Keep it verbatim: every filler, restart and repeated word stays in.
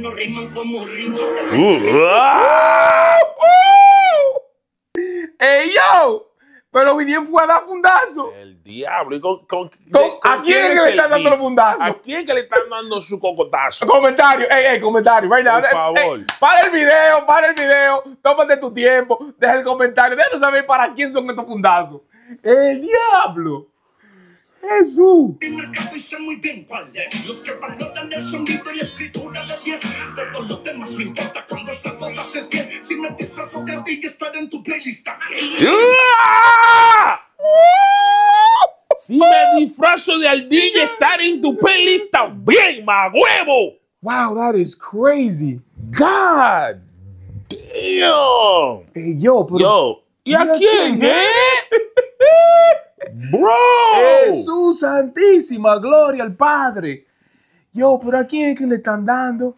Non rimango morire. Ey, yo, pero Viniel fue a dar fundazo. El diablo. ¿Y con, con, con, con ¿A quién, quién que le están dando los fundazos? ¿A quién que le están dando su cocotazo? Comentario, ey, ey, comentario. Right now. Por favor. Ey, para el video, para el video. Tómate tu tiempo. Deja el comentario. Déjanos saber para quién son estos fundazos. El diablo. Jesús. El mercado dice muy bien cuál es. Los que valoran el sonido y la escritura de diez. Todo lo demás me encanta cuando esas dos haces bien. Si me disfrazo de ti y estar en tu playlist. ¡Ah! Si me disfrazo de Aldilla y estar en tu playlist también, magüevo. Wow, that is crazy. God damn. Hey, yo, pero yo. ¿Y a quién, eh? Bro, Jesús santísima, gloria al Padre. Yo, ¿por aquí es que le están dando?